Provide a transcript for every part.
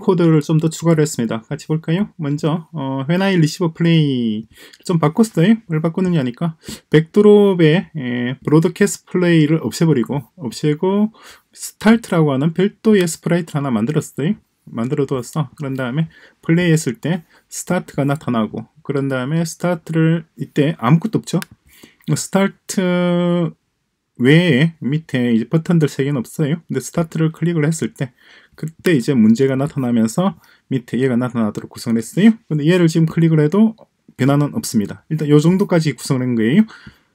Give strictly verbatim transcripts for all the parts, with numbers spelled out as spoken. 코드를 좀 더 추가를 했습니다. 같이 볼까요? 먼저 어, When I receive play 좀 바꿨어요. 뭘 바꾸느냐 하니까 백드롭에 broadcast play를 없애버리고 없애고 start라고 하는 별도의 스프라이트를 하나 만들었어요. 만들어 두었어. 그런 다음에 플레이 했을 때 스타트가 나타나고, 그런 다음에 스타트를 이때 아무것도 없죠. 스타트 외에 밑에 이제 버튼들 세 개는 없어요. 근데 스타트를 클릭을 했을 때 그때 이제 문제가 나타나면서 밑에 얘가 나타나도록 구성을 했어요. 근데 얘를 지금 클릭을 해도 변화는 없습니다. 일단 요 정도까지 구성을 한 거예요.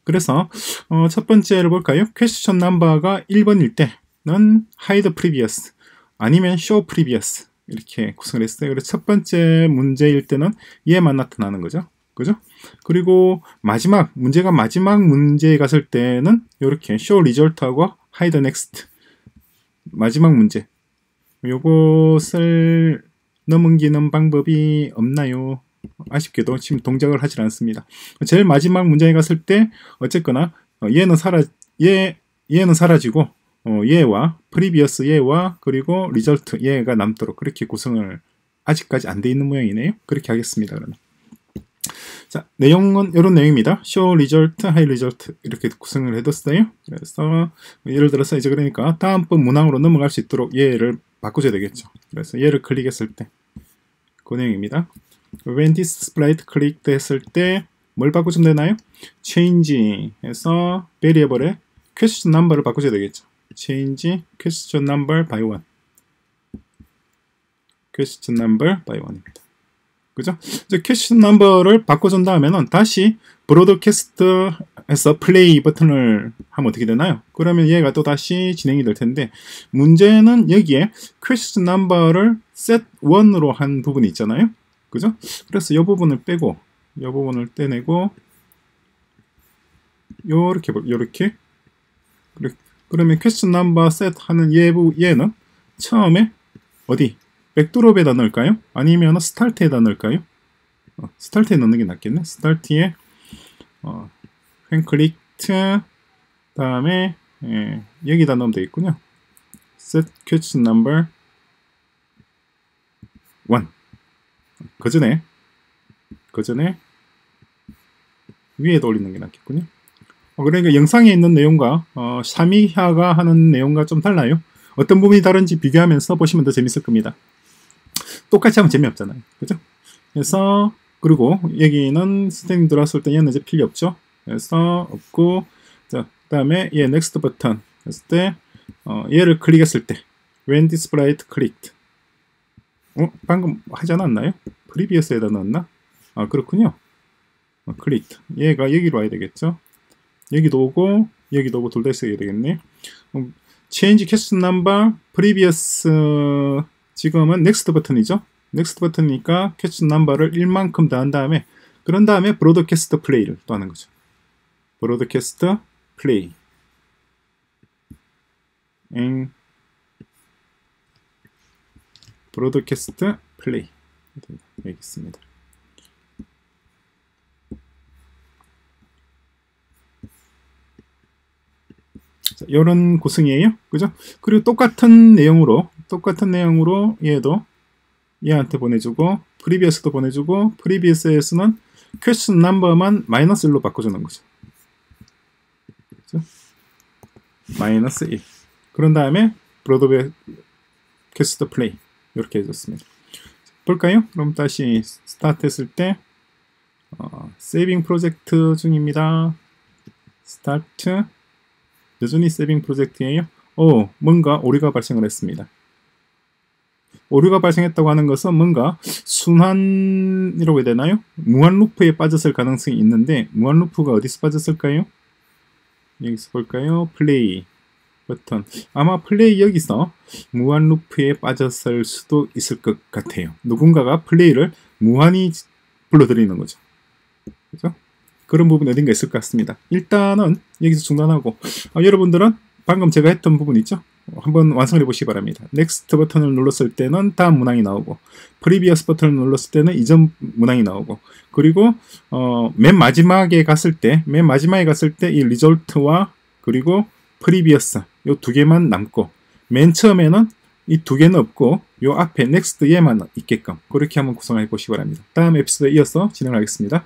그래서 어, 첫 번째를 볼까요? 퀘스천 넘버가 일 번일 때는 hide previous 아니면 show previous 이렇게 구성을 했어요. 그래서 첫 번째 문제일 때는 얘만 나타나는 거죠. 그죠? 그리고 마지막 문제가 마지막 문제에 갔을 때는 이렇게 show result하고 hide next 마지막 문제 요것을 넘기는 방법이 없나요? 아쉽게도 지금 동작을 하질 않습니다. 제일 마지막 문제에 갔을 때 어쨌거나 얘는 사라 얘 얘는 사라지고 어, 얘와 previous 얘와 그리고 result 얘가 남도록 그렇게 구성을 아직까지 안 돼 있는 모양이네요. 그렇게 하겠습니다. 그러면 자, 내용은 이런 내용입니다. show result, hide result 이렇게 구성을 해뒀어요. 그래서 예를 들어서 이제 그러니까 다음번 문항으로 넘어갈 수 있도록 얘를 바꿔줘야 되겠죠. 그래서 얘를 클릭했을 때 그 내용입니다. when this sprite clicked 했을 때 뭘 바꿔주면 되나요? change 해서 variable에 question number를 바꿔줘야 되겠죠. change question number by 일 question number by 일입니다. 그죠? 이제 퀘스천 넘버를 바꿔준 다음에는 다시 브로드캐스트에서 플레이 버튼을 하면 어떻게 되나요? 그러면 얘가 또 다시 진행이 될 텐데, 문제는 여기에 퀘스천 넘버를 셋 원으로 한 부분이 있잖아요. 그죠? 그래서 이 부분을 빼고 이 부분을 떼내고 요렇게 요렇게 그러면 퀘스천 넘버 셋 하는 얘, 얘는 처음에 어디? 백드롭에다 넣을까요? 아니면 스타트에다 넣을까요? 어, 스타트에 넣는 게 낫겠네. 스타트에 어, 횡클릭트 다음에 예, 여기다 넣으면 되겠군요. set question number 일 그 전에 그 전에 위에다 올리는 게 낫겠군요. 어, 그러니까 영상에 있는 내용과 어, 샤미하가 하는 내용과 좀 달라요. 어떤 부분이 다른지 비교하면서 보시면 더 재밌을 겁니다. 똑같이 하면 재미없잖아요. 그죠? 그래서, 그리고, 여기는 스탠딩 들어왔을 때 얘는 이제 필요 없죠? 그래서, 없고, 자, 그 다음에 얘 넥스트 버튼 했을 때, 어, 얘를 클릭했을 때, when this sprite clicked. 어? 방금 하지 않았나요? previous에다 넣었나? 아, 그렇군요. 어, clicked. 얘가 여기로 와야 되겠죠? 여기도 오고, 여기도 오고, 둘 다 있어야 되겠네. 어, change question number, previous, 지금은 넥스트 버튼이죠. 넥스트 버튼이니까 캐치 넘버를 일만큼 더한 다음에 그런 다음에 브로드캐스트 플레이를 또 하는 거죠. 브로드캐스트 플레이 엥 브로드캐스트 플레이 되겠습니다. 자, 요런 구성이에요. 그죠? 그리고 똑같은 내용으로 똑같은 내용으로 얘도 얘한테 보내주고 프리비어스도 보내주고 프리비어스에서는 퀘스천 넘버만 마이너스 일로 바꿔주는 거죠. 그렇죠? 마이너스 일 그런 다음에 브로드베 캐스트 플레이 이렇게 해줬습니다. 볼까요? 그럼 다시 스타트 했을 때 어, 세이빙 프로젝트 중입니다. 스타트 여전히 세이빙 프로젝트예요. 오, 뭔가 오류가 발생을 했습니다. 오류가 발생했다고 하는 것은 뭔가 순환이라고 해야 되나요? 무한루프에 빠졌을 가능성이 있는데 무한루프가 어디서 빠졌을까요? 여기서 볼까요? 플레이 버튼 아마 플레이 여기서 무한루프에 빠졌을 수도 있을 것 같아요. 누군가가 플레이를 무한히 불러들이는 거죠. 그죠? 그런 부분 어딘가 있을 것 같습니다. 일단은 여기서 중단하고 아, 여러분들은 방금 제가 했던 부분 있죠? 한번 완성해 보시기 바랍니다. 넥스트 버튼을 눌렀을 때는 다음 문항이 나오고 프리비어스 버튼을 눌렀을 때는 이전 문항이 나오고 그리고 어, 맨 마지막에 갔을 때 맨 마지막에 갔을 때 이 리졸트와 그리고 프리비어스 요 두 개만 남고 맨 처음에는 이 두 개는 없고 요 앞에 넥스트에만 있게끔 그렇게 한번 구성해 보시기 바랍니다. 다음 에피소드에 이어서 진행을 하겠습니다.